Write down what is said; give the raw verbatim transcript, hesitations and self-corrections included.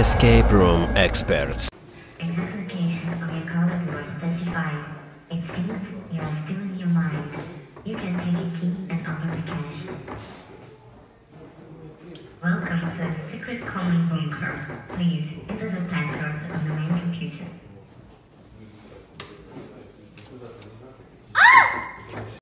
Escape room experts. A replication of your column was specified. It seems you are still in your mind. You can take a key and open the cache. Welcome to a secret calling bunker. Please enter the password on the main computer.